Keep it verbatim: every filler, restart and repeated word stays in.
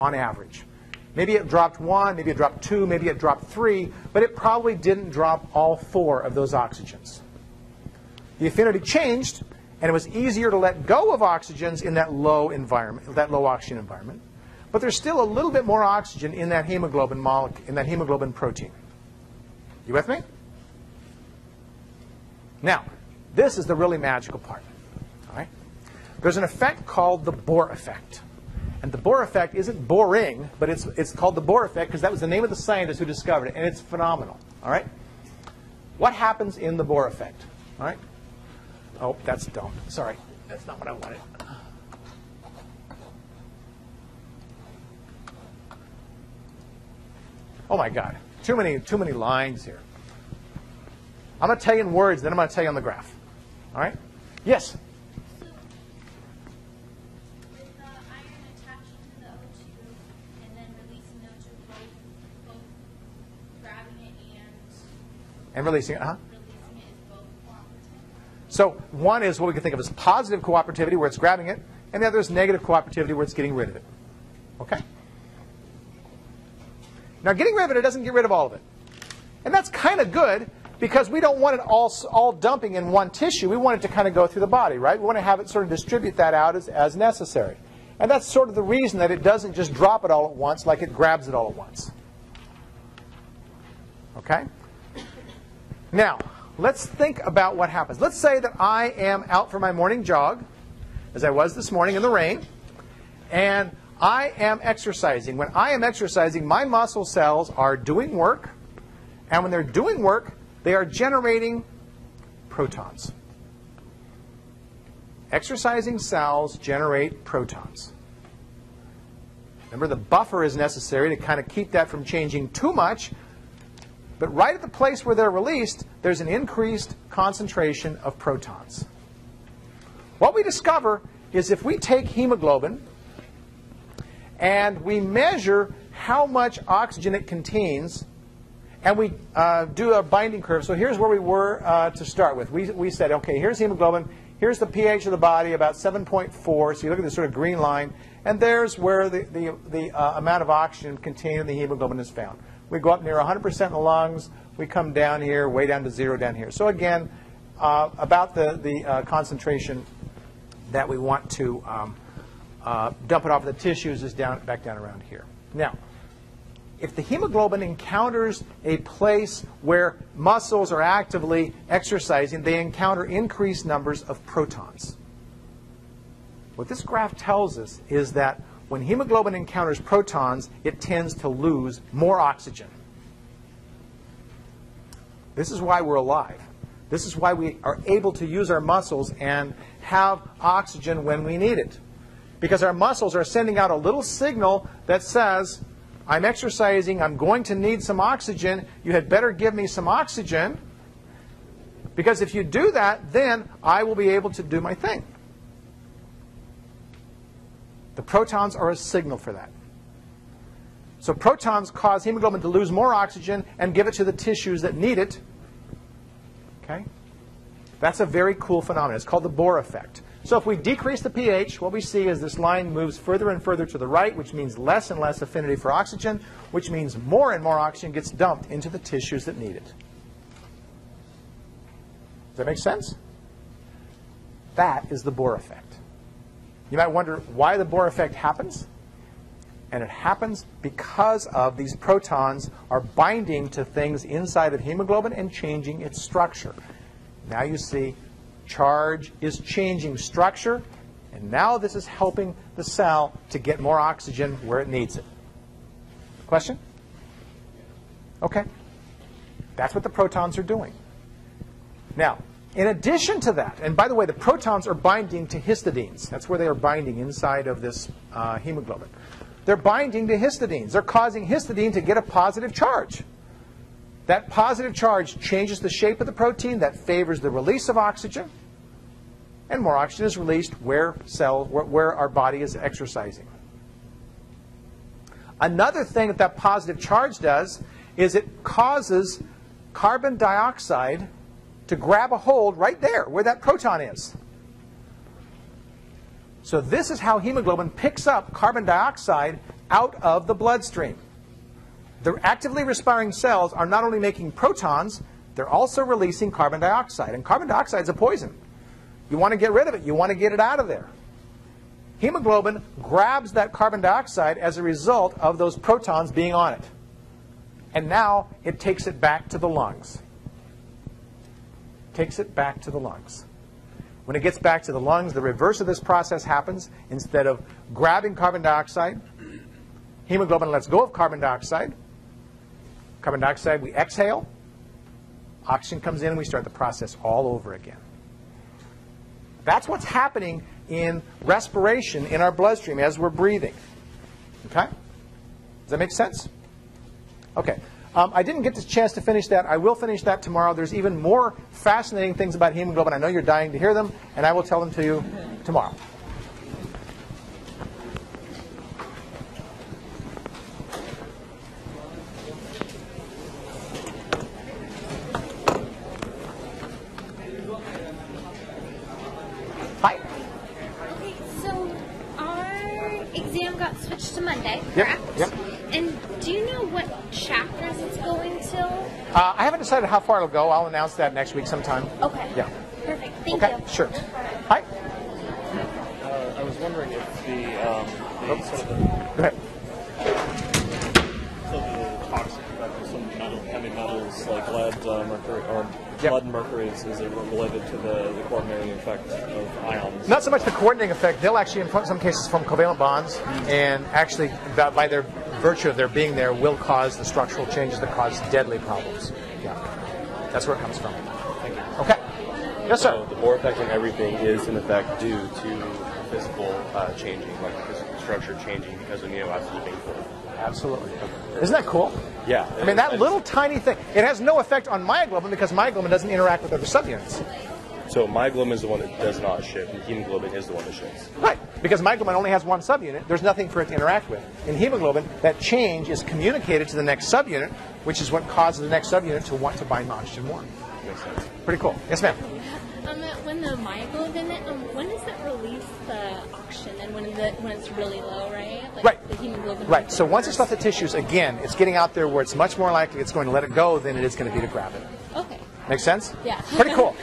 on average. Maybe it dropped one, maybe it dropped two, maybe it dropped three, but it probably didn't drop all four of those oxygens. The affinity changed, and it was easier to let go of oxygens in that low environment, that low oxygen environment. But there's still a little bit more oxygen in that hemoglobin molecule, in that hemoglobin protein. You with me? Now, this is the really magical part. All right? There's an effect called the Bohr effect. And the Bohr effect isn't boring, but it's, it's called the Bohr effect because that was the name of the scientist who discovered it, and it's phenomenal. All right? What happens in the Bohr effect? All right? Oh, that's don't. Sorry. That's not what I wanted. Oh, my God. Too many, too many lines here. I'm going to tell you in words, then I'm going to tell you on the graph. All right? Yes? And releasing it, huh? So one is what we can think of as positive cooperativity, where it's grabbing it, and the other is negative cooperativity, where it's getting rid of it. Okay. Now, getting rid of it, it doesn't get rid of all of it. And that's kind of good, because we don't want it all, all dumping in one tissue. We want it to kind of go through the body, right? We want to have it sort of distribute that out as, as necessary. And that's sort of the reason that it doesn't just drop it all at once, like it grabs it all at once. Okay? Now, let's think about what happens. Let's say that I am out for my morning jog, as I was this morning in the rain, and I am exercising. When I am exercising, my muscle cells are doing work, and when they're doing work, they are generating protons. Exercising cells generate protons. Remember, the buffer is necessary to kind of keep that from changing too much. But right at the place where they're released, there's an increased concentration of protons. What we discover is if we take hemoglobin and we measure how much oxygen it contains, and we uh, do a binding curve. So here's where we were uh, to start with. We, we said, OK, here's hemoglobin. Here's the pH of the body, about seven point four. So you look at this sort of green line. And there's where the, the, the uh, amount of oxygen contained in the hemoglobin is found. We go up near one hundred percent in the lungs. We come down here, way down to zero down here. So again, uh, about the, the uh, concentration that we want to um, uh, dump it off the tissues is down, back down around here. Now, if the hemoglobin encounters a place where muscles are actively exercising, they encounter increased numbers of protons. What this graph tells us is that when hemoglobin encounters protons, it tends to lose more oxygen. This is why we're alive. This is why we are able to use our muscles and have oxygen when we need it. Because our muscles are sending out a little signal that says, I'm exercising, I'm going to need some oxygen, you had better give me some oxygen. Because if you do that, then I will be able to do my thing. The protons are a signal for that. So protons cause hemoglobin to lose more oxygen and give it to the tissues that need it. Okay? That's a very cool phenomenon. It's called the Bohr effect. So if we decrease the pH, what we see is this line moves further and further to the right, which means less and less affinity for oxygen, which means more and more oxygen gets dumped into the tissues that need it. Does that make sense? That is the Bohr effect. You might wonder why the Bohr effect happens. And it happens because of these protons are binding to things inside of hemoglobin and changing its structure. Now you see charge is changing structure. And now this is helping the cell to get more oxygen where it needs it. Question? OK. That's what the protons are doing. Now, in addition to that, and by the way, the protons are binding to histidines. That's where they are binding inside of this uh, hemoglobin. They're binding to histidines. They're causing histidine to get a positive charge. That positive charge changes the shape of the protein. That favors the release of oxygen. And more oxygen is released where, cell, where, where our body is exercising. Another thing that that positive charge does is it causes carbon dioxide to grab a hold right there where that proton is. So this is how hemoglobin picks up carbon dioxide out of the bloodstream. The actively respiring cells are not only making protons, they're also releasing carbon dioxide. And carbon dioxide is a poison. You want to get rid of it. You want to get it out of there. Hemoglobin grabs that carbon dioxide as a result of those protons being on it. And now it takes it back to the lungs. Takes it back to the lungs. When it gets back to the lungs, the reverse of this process happens. Instead of grabbing carbon dioxide, hemoglobin lets go of carbon dioxide. Carbon dioxide, we exhale. Oxygen comes in, and we start the process all over again. That's what's happening in respiration in our bloodstream as we're breathing. Okay? Does that make sense? Okay. Um, I didn't get the chance to finish that. I will finish that tomorrow. There's even more fascinating things about hemoglobin. I know you're dying to hear them, and I will tell them to you tomorrow. Hi. Okay, so our exam got switched to Monday, correct? Yep. Yep. And do you know what chapters it's going to? Uh, I haven't decided how far it'll go. I'll announce that next week sometime. Okay. Yeah. Perfect. Thank okay. you. Okay, sure. Hi. Uh, I was wondering if the, um, the sort of the, go ahead. So the toxic effect of some metal, heavy metals like lead, uh, mercury, or yep. lead and mercury is, is it related to the, the coordinating effect of ions? Not so much the coordinating effect. They'll actually, in some cases, form covalent bonds, mm-hmm. and actually, by their virtue of their being there, will cause the structural changes that cause deadly problems. Yeah, that's where it comes from. Thank you. Okay. Yes, sir. So the Bohr effect on everything is, in effect, due to physical uh, changing, like physical structure changing because of amino acids being formed. Absolutely. Okay. Isn't that cool? Yeah. I mean, that nice. Little tiny thing. It has no effect on myoglobin because myoglobin doesn't interact with other subunits. So myoglobin is the one that does not shift, and hemoglobin is the one that shifts. Right, because myoglobin only has one subunit. There's nothing for it to interact with. In hemoglobin, that change is communicated to the next subunit, which is what causes the next subunit to want to bind oxygen more. Makes sense. Pretty cool. Yes, ma'am? Um, when the myoglobin, um, when does it release the oxygen, and when, the, when it's really low, right? Like right. The hemoglobin right. So once it's left the tissues, again, it's getting out there where it's much more likely it's going to let it go than it is going to be to grab it. Okay. Make sense? Yeah. Pretty cool.